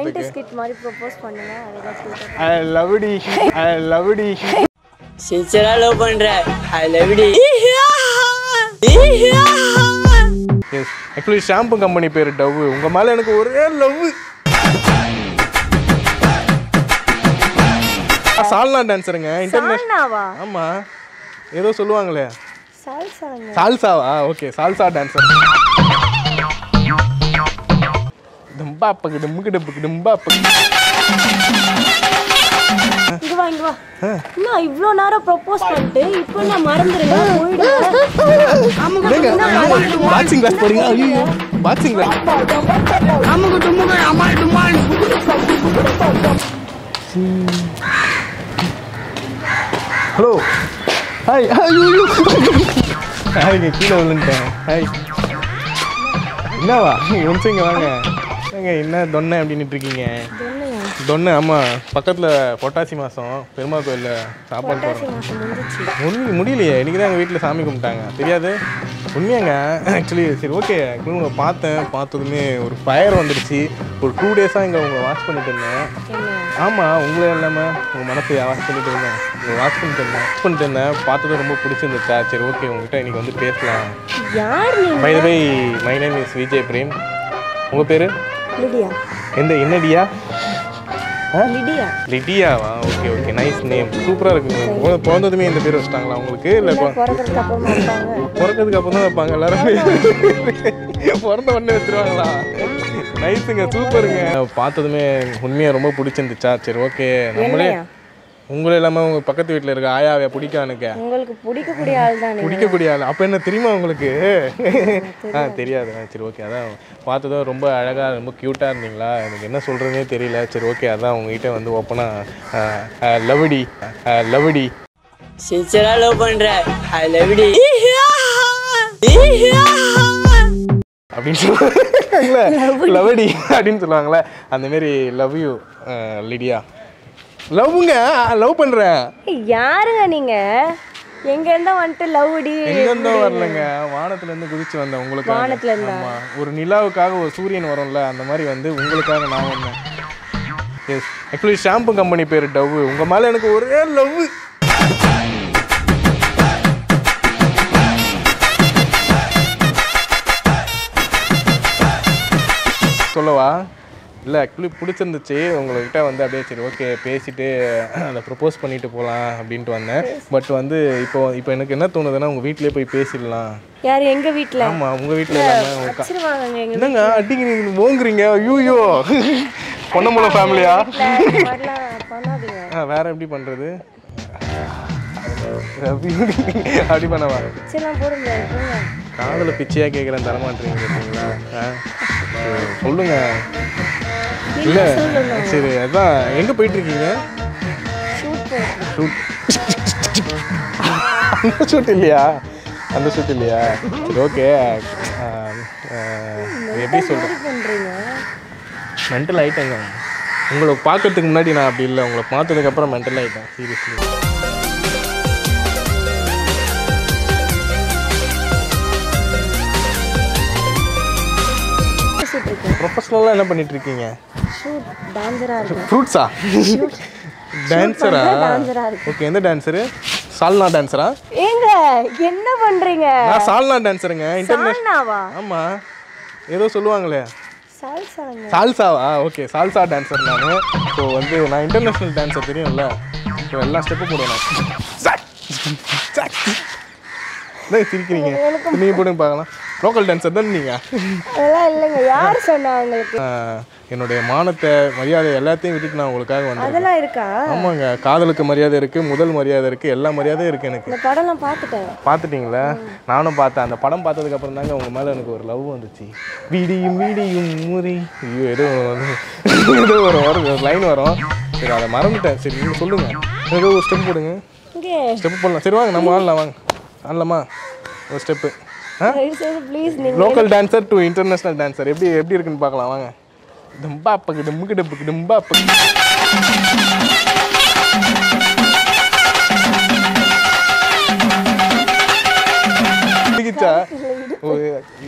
I love it. I love it. Sincera love pandra. I love it. Yes. Actually, shampoo company pair Dove. Unga mala enakku ore love. Salsa dancer enga. Salsa va. Amma. Edho solluvaangala. Salsa. Salsa va. Okay. Salsa dancer. Hello. Hi. Hi. Hi. Donna and drinking. Donna, Ama, Pakatla, Potasima song, Pirma, Sapa, Mudilia, any grand weightless amicum tanga. Unyanga actually said, okay, I couldn't path, path to me, or fire on the sea, or 2 days I go watch for it. Ama, Ungla Lama, Manapi, I watched it. The watch path of the remote police in the church, okay, on the pace. By the way, my name is Vijay Prem. Your name? Lydia. What is Lydia? Lydia. Lydia, okay, okay, nice name. Super. Are you going to be in the bureau? Nice thing, super. I love you, Lydia. Love unga, love pandra. Yaar ninga. Yengendha vante love di. Yengendha varlenga. Vaanathil endu kudichu vanda ungalukku. Vaanathil endu. Amma, oru nilavukaga oru sooriyan varumla, andha mari vande ungalukkaga naan vanda. Yes. Actually shampoo company pair Dove. Unga mala enakku ore love. Sollava. Actually, put in the chair, okay, paste it, propose Panita Pola, been to one, but one day, if I cannot know, wheat lap, I paste it. Younger wheat lamb, wheat lamb, I think in Wongring, you, Ponamula family, where am I deep under there? I'm going to shoot. Professional la enna panitirkinga shoot dancer ah irukku fruits ah shoot dancer ah okay enna dancer salna dancer ah enga enna pandringa na salna dancer nga international salna va amma edho solluvaangala salsa salsa va okay salsa dancer nanu so vandu na international dancer theriyumla so ella step podona nae sirikringa nee podum paakalam local dancer then ninga ella illenga yaar sonna ungalku enoda maanathe mariyadai ellathayum vittu na ungalkaga vandha adala iruka aamaanga kaadalukku mariyadai irukku mudal mariyadai irukku ella mariyadai irukku enakku indha padam paathutten paathutingala naanum paatha andha padam paathadukku appuram dhaan unga mela enakku oru love vanduchi vidiyum vidiyum muri iyo edo oru line varum seri adha maranditen seri neenga solunga edo oru step podunga inge step polla seri vaanga nama aalala vaanga aalama oru step please, local dancer to international dancer. Every can back along. The bap, the mugger, the bap.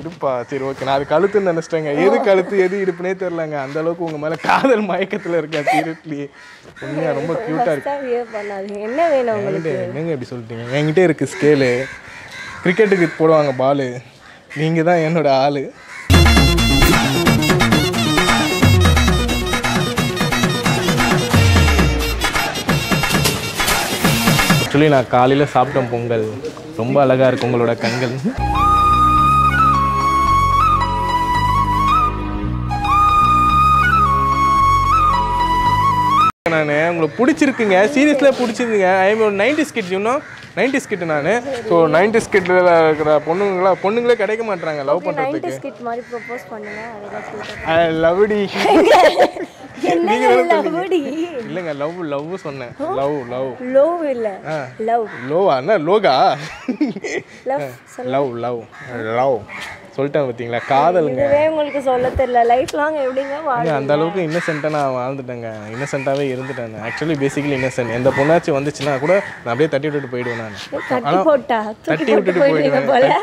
இருப்பா சரி okay நான் அது கழுத்துன்னு நினைச்சிட்டேங்க. எது கழுத்து எது இடுப்புனே தெரியலங்க. அந்த அளவுக்கு உங்க மேல காதல் மயக்கத்துல இருக்கேன். சீரியஸ்லி உண்மையா ரொம்ப கியூட்டா இருக்கு. என்ன வேணும் உங்களுக்கு? என்னங்க இப்படி சொல்லிட்டீங்க? என்கிட்ட இருக்கு ஸ்கேலு, கிரிக்கெட்டுக்கு போடுவாங்க பாலு, நீங்க தான் என்னோட ஆளு. ஆக்சுவலி நான் காலையில் சாப்பிட்ட பொங்கல் ரொம்ப அழகாக இருக்குது உங்களோட கண்கள். நான் உங்களுக்கு பிடிச்சிருக்குங்க, சீரியஸில் பிடிச்சிருக்குங்க. ஒரு 90s கிட் இன்னும் 90s கிட் நான். ஸோ 90s கிட்டில் இருக்கிற பொண்ணுங்களே கிடைக்க மாட்டாங்க லவ் பண்ணுறதுக்கு. ஐ லவ் டி இல்லைங்க, லவ் லவ் சொன்னேன். லவ் லவ் லவ் இல்லை லவ் லோவா என்ன லோகா லவ் லவ் லவ் சொல்லிட்டேன் பார்த்தீங்களா காதலுங்க. உங்களுக்கு சொல்ல தெரியல லைஃப் லாங் எப்படிங்க வாழ்றீங்க? அந்த அளவுக்கு இன்னசென்ட்டாக நான் வாழ்ந்துட்டேங்க, இன்னசென்ட்டாகவே இருந்துட்டேன். Actually basically innocent. எந்த பொண்ணாச்சும் வந்துச்சுன்னா கூட நான் அப்படியே தட்டி விட்டுட்டு போயிடுவேன். நான்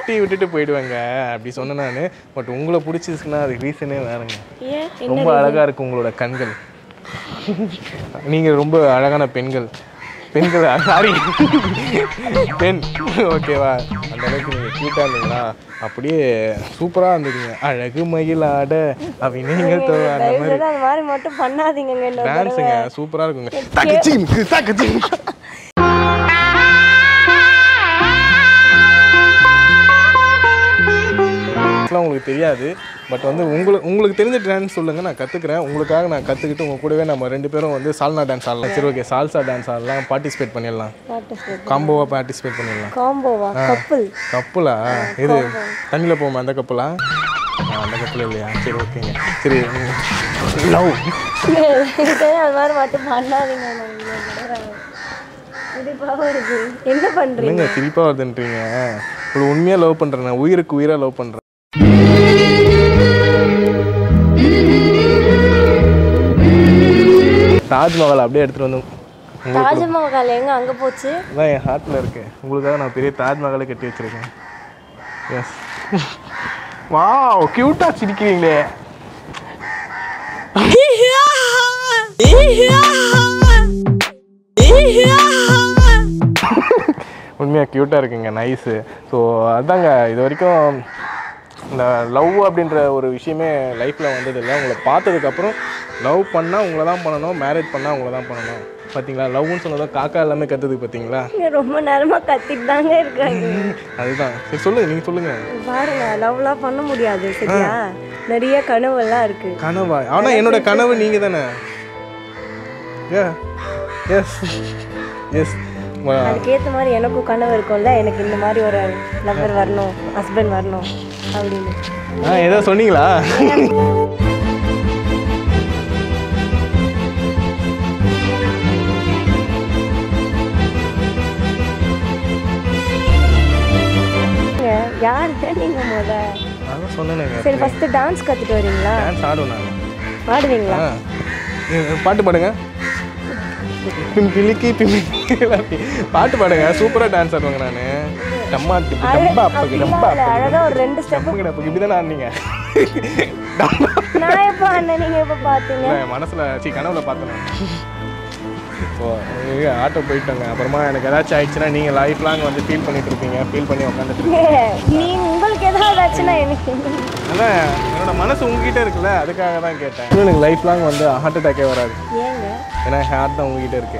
தட்டி விட்டுட்டு போயிடுவேங்க அப்படி சொன்னேன் நான். பட் உங்களை பிடிச்சிருச்சுன்னா அதுக்கு ரீசனே வேறுங்க. ரொம்ப அழகாக இருக்குது உங்களோட கண்கள். நீங்கள் ரொம்ப அழகான பெண்கள். பெண்களா? சாரி பெண். ஓகேவா? அந்த அளவுக்கு நீங்கள் கீட்டாக இருந்தீங்களா, அப்படியே சூப்பராக இருந்துக்குங்க. அழகு மயிலாட அவினைகள் மட்டும் பண்ணாதீங்க. டான்ஸுங்க சூப்பராக இருக்குங்க. உங்களுக்கு தெரியாது பட் வந்து உங்களுக்கு தெரிஞ்ச டான்ஸ் சொல்லுங்கள், நான் கற்றுக்குறேன். உங்களுக்காக நான் கற்றுக்கிட்டு உங்கள் கூடவே நம்ம ரெண்டு பேரும் வந்து சால்னா டான்ஸ் ஆடலாம். சரி ஓகே, சால்சா டான்ஸ் ஆடலாம். பார்ட்டிசிபேட் பண்ணிடலாம், காம்போவாக பார்ட்டிசிபேட் பண்ணிடலாம். காம்போவா? கப்புள். கப்புளா? இது தண்ணியில் போவோமா அந்த கப்புளா? அந்த கப்புள் இல்லையா? சரி ஓகேங்க. சரி லவ் அது மாதிரி மட்டும் பண்ணாதீங்க. என்ன பண்ணுறீங்க? சிரிப்பாக வருதுன்றீங்க. ஒரு உண்மையாக லவ் பண்ணுறேன் நான், உயிருக்கு உயிராக லவ் பண்ணுறேன். தாஜ்மஹால் அப்படியே எடுத்துட்டு வந்து. தாஜ்மஹால் எங்க அங்க போச்சு? நான் என் ஹார்ட்ல இருக்கு. உங்களுக்காக நான் பெரிய தாஜ்மஹாலை கட்டி வச்சிருக்கேன். எஸ். வாவ் கியூட்டா சிரிக்கிறீங்களே. உண்மையா கியூட்டா இருக்குங்க. நைஸ். ஸோ அதாங்க இது வரைக்கும் இந்த லவ் அப்படின்ற ஒரு விஷயமே லைஃப்பில் வந்ததில்லை. உங்களை பார்த்ததுக்கப்புறம் லவ் பண்ணால் உங்களை தான் பண்ணணும், மேரேஜ் பண்ணால் உங்களை தான் பண்ணணும். பார்த்தீங்களா லவ்னு சொன்னதான் காக்கா எல்லாமே கற்றுது. பார்த்தீங்களா ரொம்ப நேரமாக கற்றுட்டு தாங்க இருக்காங்க. அதுதான். சரி சொல்லுங்கள், நீங்கள் சொல்லுங்கள். பாருங்க லவ்லாம் பண்ண முடியாது சரியா, நிறைய கனவுலாம் இருக்குது. கனவா? ஆனால் என்னோட கனவு நீங்கள் தானே. ஏ எஸ் எஸ் அதுக்கேற்ற மாதிரி எனக்கும் கனவு இருக்கும்ல. எனக்கு இந்த மாதிரி ஒரு லவ்வர் வரணும், ஹஸ்பண்ட் வரணும் அப்படின்னு. ஏதோ சொன்னீங்களா? யார் நீங்க? முதல்ல சொன்னேங்க. சரி ஃபர்ஸ்ட் டான்ஸ் கத்துட்டு வரீங்களா? டான்ஸ் ஆடுவேன் நான். ஆடுவீங்களா? பாட்டு பாடுங்க. பிம்பிலிக்கி பிம்பிலிக்கி பாட்டு பாடுங்க. சூப்பரா டான்ஸ் ஆடுவாங்க நானு. டம்மா டம்பா அப்படி டம்பா அழகா ஒரு ரெண்டு ஸ்டெப் இப்படி தான் ஆடுனீங்க. நான் எப்ப ஆடுன நீங்க எப்ப பாத்தீங்க? நான் மனசுல சீ கனவுல பார்த்தேன். ஓ ஆட்டோ போயிட்டாங்க. அப்புறமா எனக்கு ஏதாச்சும் ஆயிடுச்சுன்னா நீங்க லைஃப் லாங் வந்து ஃபீல் பண்ணிட்டு இருப்பீங்க. ஃபீல் பண்ணி உட்காந்துட்டு இருக்கீங்க. நீ உங்களுக்கு ஏதாவது ஆச்சுன்னா எனக்கு அதான் என்னோட மனசு உங்ககிட்ட இருக்குல்ல, அதுக்காக தான் கேட்டேன். எனக்கு லைஃப் லாங் வந்து ஹார்ட் அட்டாக்கே வராது. ஏங்க? ஏன்னா ஹார்ட் தான் உங்ககிட்ட இருக்கு.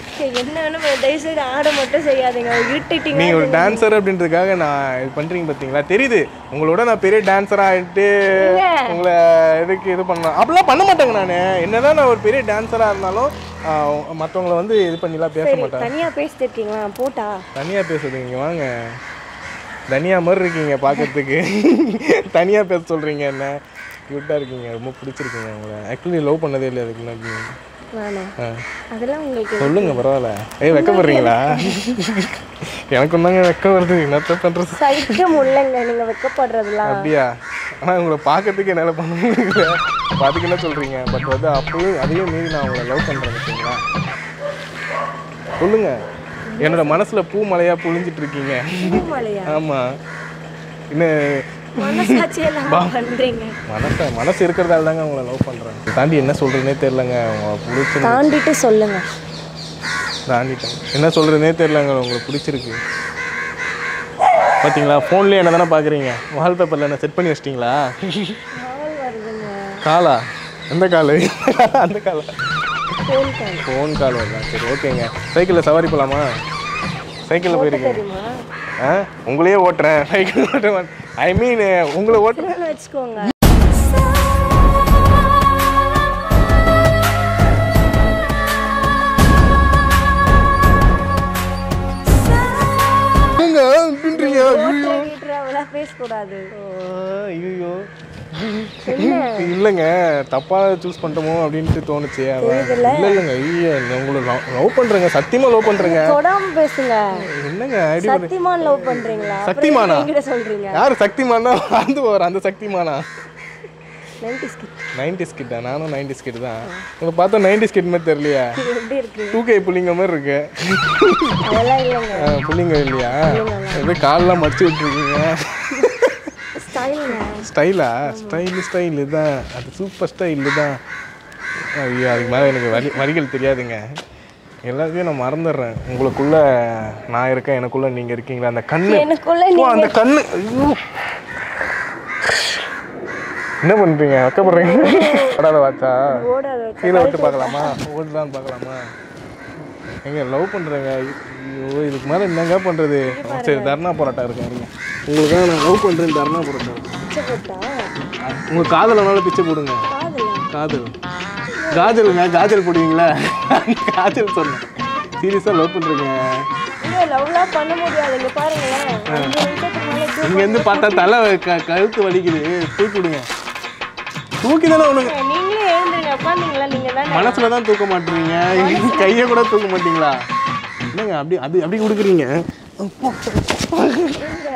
என்ன வேணும் தயவுசெய்து ஆட மட்டும் செய்யாதீங்க. இரிட்டேட்டிங். நீங்கள் ஒரு டான்ஸர் அப்படின்றதுக்காக நான் இது பண்ணுறீங்க பார்த்தீங்களா, தெரியுது. உங்களோட நான் பெரிய டான்ஸராக ஆகிட்டு உங்களை எதுக்கு இது பண்ணலாம் அப்படிலாம் பண்ண மாட்டேங்க நான். என்ன தான் நான் ஒரு பெரிய டான்ஸராக இருந்தாலும் மற்றவங்கள வந்து இது பண்ணிலாம் பேச மாட்டேன். தனியாக பேசிட்டு இருக்கீங்களா? போட்டா தனியாக பேசுறீங்க. வாங்க தனியா மாதிரி இருக்கீங்க பார்க்கறதுக்கு, தனியாக பேச சொல்கிறீங்க, என்ன க்யூட்டாக இருக்கீங்க, ரொம்ப பிடிச்சிருக்கீங்க உங்களை. ஆக்சுவலி லவ் பண்ணதே இல்லை அதுக்கு முன்னாடி. அதெல்லாம் உங்களுக்கு சொல்லுங்கள், பரவாயில்ல. ஏய் வெக்கப்படுறீங்களா? எனக்கும் தாங்க வெக்கம் வருது, என்னத்த பண்ணுறது. சைக்க முடியலங்க நீங்கள் வெக்கப்படுறதுலாம். அப்படியா? ஆனால் உங்களை பார்க்கறதுக்கு என்னால் பண்ண முடியல, பார்த்துக்கு என்ன சொல்கிறீங்க. பட் வந்து அப்போயும் அதையும் மீறி நான் உங்களை லவ் பண்ணுறேன் பார்த்தீங்களா. சொல்லுங்கள், என்னோட மனசுல பூ மலையா புழிஞ்சிட்டு இருக்கீங்க. ஆமா, மனசு இருக்கிறதால தாங்க உங்களை லவ் பண்றேன். தாண்டி என்ன சொல்றதுனே தெரியலங்க. தாண்டிட்டு சொல்லுங்க. தாண்டிட்டேன், என்ன சொல்றதுனே தெரியலங்க. உங்களுக்கு பிடிச்சிருக்கு பாத்தீங்களா. போன்லயே என்ன தானே பாக்குறீங்க, வால்பேப்பர்ல என்ன செட் பண்ணி வச்சிட்டீங்களா? காலா? எந்த காலு? அந்த காலா? ஃபோன் கால் வரலாம். சரி ஓகேங்க. சைக்கிளில் சவாரி போகலாமா? சைக்கிளில் போயிருக்கீங்க? ஆ, உங்களையே ஓட்டுறேன், சைக்கிள் ஓட்டுறேன். ஐ மீன் உங்களை ஓட்டுறேன்னு வச்சுக்கோங்க. பேசக்கூடாது. ஐயோ இல்லைங்க, தப்பாக சூஸ் பண்ணிட்டோமோ அப்படின்ட்டு தோணுச்சு. இல்லை இல்லைங்க, ஐயா உங்களை லவ் பண்ணுறேங்க, சத்தியமாக லவ் பண்ணுறேங்க. பேசுங்க என்னங்க ஐடியா? சத்தியமாக லவ் பண்ணுறீங்களா? சத்தியமானா சொல்கிறீங்க? யார் சக்திமானா? வந்து போகிற அந்த சக்திமானா? 90s கிட்டா? நானும் 90s கிட் தான். உங்களை பார்த்தா 90s கிட் மாதிரி தெரியலையா? எப்படி இருக்கு? 2K புள்ளிங்க மாதிரி இருக்கு. அதெல்லாம் இல்லைங்க. புள்ளிங்க இல்லையா? அப்படியே காலெலாம் மடிச்சு விட்டுருக்கீங்க. ஸ்டைலா? ஸ்டைல் இதுதான், அது சூப்பர் ஸ்டைல் தான். ஐயோ அதுக்கு மேலே எனக்கு வரிகள் தெரியாதுங்க. எல்லாத்தையும் நான் மறந்துடுறேன். உங்களுக்குள்ள நான் இருக்கேன், எனக்குள்ள நீங்கள் இருக்கீங்களா? அந்த கண்ணு, அந்த கண்ணு. என்ன பண்ணுறீங்க? அக்கப்படுறீங்க? ஓடாத வாச்சா, கீழே விட்டு பார்க்கலாமா? ஓடலான்னு பார்க்கலாமா? எங்க லவ் பண்ணுறேங்க. ஐயோ இதுக்கு மேலே என்னங்க பண்ணுறது? சரி தர்ணா போராட்டம் இருக்காருங்க உங்களுக்காக. நான் லவ் பண்ணுறேன், தர்ணா போராட்டம். உங்க காதலனால பிச்சை போடுங்க. காதல் காதலுங்க, காதல் போடுவீங்களா? காதல் சொன்னேன். சீரியஸா லவ் பண்றீங்க? இங்க இருந்து பார்த்தா தலை கழுத்து வலிக்குது, தூக்கி விடுங்க. தூக்கிதானே ஒண்ணுங்க. மனசுலதான் தூக்க மாட்டீங்க, கைய கூட தூக்க மாட்டீங்களா? என்னங்க அப்படி அது அப்படி கொடுக்குறீங்க?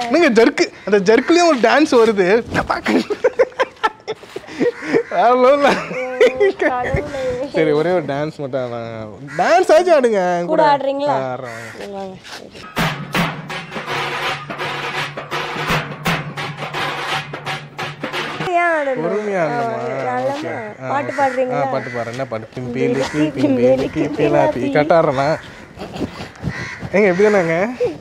என்னங்க ஜர்க்கு? அந்த ஜர்க்குலேயும் ஒரு டான்ஸ் வருது. சரி ஒரே ஒரு டான்ஸ் மட்டும். டான்ஸ் ஆச்சும் ஆடுங்க. கூட ஆடுறீங்களா? பாட்டு பாடுறீங்களா? பாட்டு பாடுறேன். என்ன பாட்டு? பிம்பேலி பிம்பேலி பிலாபி கட்டாறனா? எங்க எப்படி தானேங்க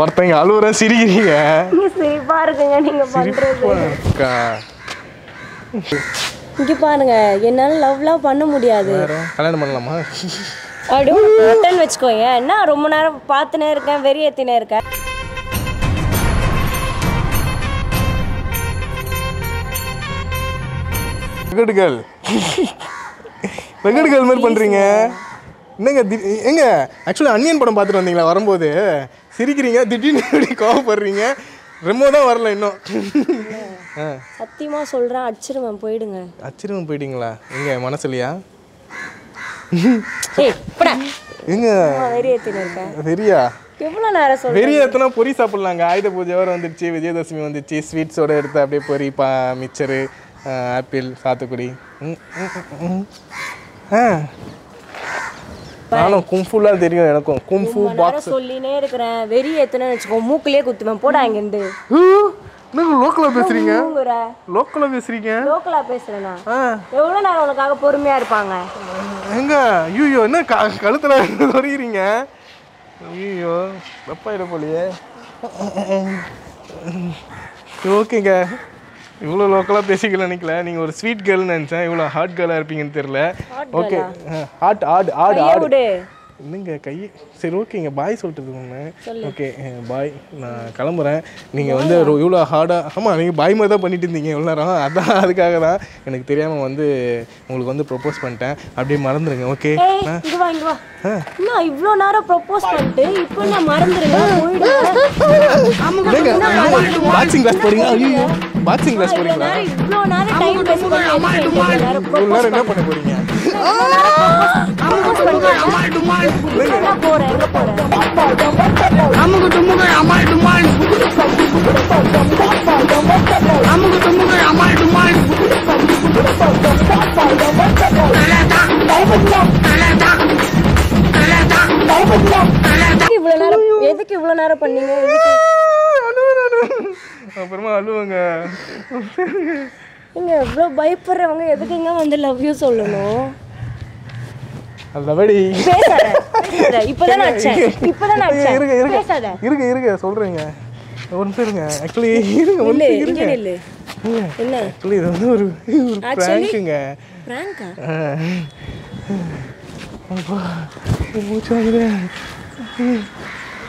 ஒருத்தங்க அழுவுற சிரிக்கிறீங்க. சிரிப்பா இருக்குங்க நீங்க பண்றதுக்கா. இங்க பாருங்க, என்னால லவ்லாம் பண்ண முடியாது. கல்யாணம் பண்ணலாமா? அடு மட்டன் வெச்சுக்கோங்க. என்ன ரொம்ப நேரம் பார்த்துனே இருக்கேன், வெறி ஏத்தினே இருக்கேன். வெங்கட்கள் வெங்கட்கள் மாதிரி பண்றீங்க. என்னங்க எங்க ஆக்சுவலி அன்னியன் படம் பார்த்துட்டு வந்தீங்களா? வரும்போது சிரிக்கிறீங்க, திடீர்னு எப்படி கோவப்படுறீங்க? ரொம்ப தான் வரல இன்னும். சத்தியமாக சொல்கிறேன், அச்சிருவன் போயிடுங்க. அச்சிருவன் போயிட்டீங்களா? எங்க மனசுலையா? எங்க வெறியா? எவ்வளோ நேரம் சொல்ல? வெறியா எத்தனா பொறி சாப்பிட்லாங்க. ஆயுத பூஜை வேறு வந்துடுச்சு, விஜயதசமி வந்துடுச்சு. ஸ்வீட்ஸோட எடுத்து அப்படியே பொறி, மிச்சரு, ஆப்பிள், சாத்துக்குடி. ஆ நானும் கும்ஃபுலா தெரியும் எனக்கும். கும்ஃபு பாக்ஸ் சொல்லினே இருக்கிறேன். வெறி ஏத்துனேன்னு வச்சுக்கோ, மூக்குலயே குத்துவேன். போடா இங்க இருந்து. நீங்க லோக்கலா பேசுறீங்க? லோக்கலா பேசுறீங்க? லோக்கலா பேசுறேனா? எவ்வளவு நேரம் உனக்காக பொறுமையா இருப்பாங்க? எங்க ஐயோ என்ன கழுத்துல சொறீங்க? ஐயோ தப்பாயிட போலியே. ஓகேங்க இவ்ளோ லோக்கலா பேசிக்கல நினைக்கல நீங்க ஒரு ஸ்வீட் girl நினைச்சேன் இவ்ளோ ஹார்ட் girl இருப்பீங்கன்னு தெரியல ஓகே ஹார்ட் ஆட் ஆட் ஆட் என்னங்க கை சரி ஓகேங்க பாய் சொல்லிட்டுதுங்க ஓகே பாய் நான் கிளம்புறேன் நீங்க வந்து இவ்ளோ ஹார்டா ஆமா நீங்க பாய் மாதிரி தான் பண்ணிட்டு இருந்தீங்க இவ்ளோ நேரம் அதான் அதுக்காக தான் எனக்கு தெரியாம வந்து உங்களுக்கு வந்து ப்ரோபோஸ் பண்ணிட்டேன் அப்படியே மறந்துருங்க ஓகே இங்க வா நான் இவ்ளோ நேரா ப்ரோபோஸ் பண்ணிட்டு இப்போ நான் மறந்துறேன் போய்டுங்க பாக்ஸிங் கிளாஸ் போறீங்களா ஐயோ பாக்ஸிங் கிளாஸ் போறீங்களா இவ்ளோ நேரா டைம் பேசி நான் என்ன பண்ண போறீங்க எதுக்கு இவ்ளோ நேரம் பண்ணீங்க அப்புறமா அழுவாங்க நீங்க இவ்ளோ பயப்படுறவங்க எதுக்குங்க வந்து லவ் யூ சொல்லணும் அல்லவடி பேசாத பேசாத இப்போதான் அடிச்சேன் இருங்க சொல்றேங்க ஒன்னு இருங்க एक्चुअली இருங்க ஒன்னு இருங்க இல்ல एक्चुअली இது வந்து ஒரு பிராங்க்ங்க பிராங்கா அப்பா மூச்சாகுதே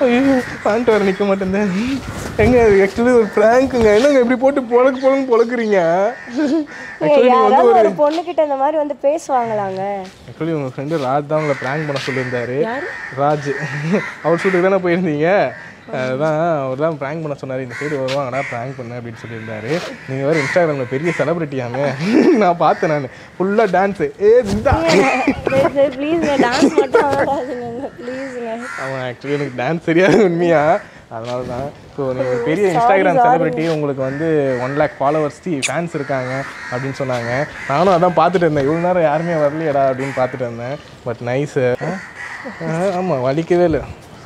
ஐயோ பாண்டவர் நிக்க மாட்டேங்க எங்க एक्चुअली ஒரு பிராங்க்ங்க என்னங்க இப்படி போட்டு பொளக்குறீங்க एक्चुअली வந்து ஒரு பொண்ணு கிட்ட இந்த மாதிரி வந்து பேசுவாங்களாங்க एक्चुअली உங்க friend ராஜ் தான்ங்கள பிராங்க் பண்ண சொல்லிருந்தாரு ராஜ் அவர் சூட்டுக்கு தான போய் இருந்தீங்க அதான் அவர்தான் பிராங்க் பண்ண சொன்னாரு இந்த சைடு வருவாங்கடா பிராங்க் பண்ணு அப்படி சொல்லிருந்தாரு நீங்க வேற இன்ஸ்டாகிராம்ல பெரிய செலிபிரிட்டியாமே நான் பார்த்தேன் நான் ஃபுல்லா டான்ஸ் ப்ளீஸ் நான் டான்ஸ் மட்டும் ஆடாதீங்க ப்ளீஸ்ங்க அவன் एक्चुअली எனக்கு டான்ஸ் சரியான உண்மையா அதனால தான் ஸோ நீங்கள் ஒரு பெரிய இன்ஸ்டாகிராம் செலிபிரிட்டி உங்களுக்கு வந்து 1 lakh ஃபாலோவர்ஸ் ஃபேன்ஸ் இருக்காங்க அப்படின்னு சொன்னாங்க நானும் அதான் பார்த்துட்டு இருந்தேன் இவ்வளோ நேரம் யாருமே வரலையடா அப்படின்னு பார்த்துட்டு இருந்தேன் பட் நைஸு ஆமாம் வலிக்கவே இல்லை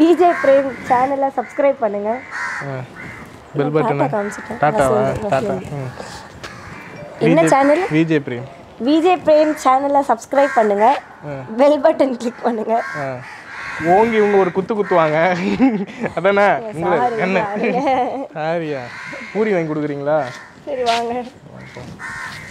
விஜய் பிரேம் சேனலை சப்ஸ்கிரைப் பண்ணுங்க பெல் பட்டனை டாடா என்ன சேனல் விஜய் பிரேம் சேனலை சப்ஸ்கிரைப் பண்ணுங்க பெல் பட்டன் கிளிக் பண்ணுங்க ஓங்கி இவங்க ஒரு குத்து குத்துவாங்க அதானே என்ன சாரியா பூரி வாங்கி கொடுக்குறீங்களா சரி வாங்க